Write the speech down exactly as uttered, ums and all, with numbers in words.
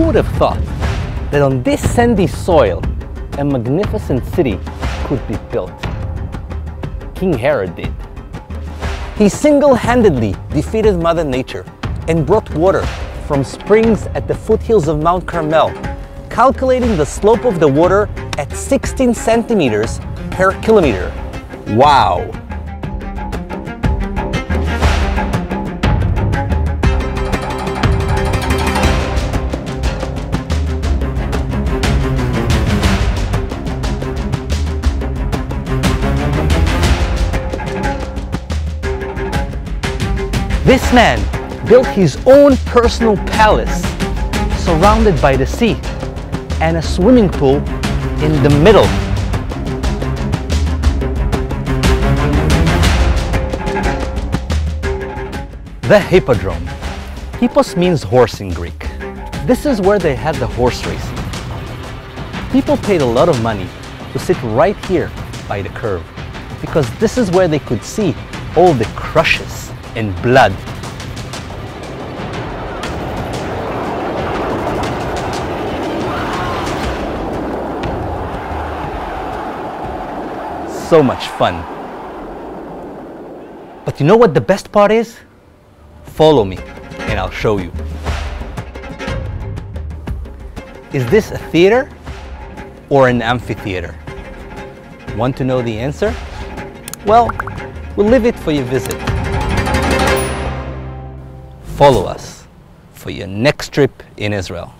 Who would have thought that on this sandy soil a magnificent city could be built? King Herod did. He single-handedly defeated Mother Nature and brought water from springs at the foothills of Mount Carmel, calculating the slope of the water at sixteen centimeters per kilometer. Wow! This man built his own personal palace, surrounded by the sea, and a swimming pool in the middle. The Hippodrome. Hippos means horse in Greek. This is where they had the horse racing. People paid a lot of money to sit right here by the curve, because this is where they could see all the crushes and blood. So much fun. But you know what the best part is? Follow me and I'll show you. Is this a theater or an amphitheater? Want to know the answer? Well, we'll leave it for your visit. Follow us for your next trip in Israel.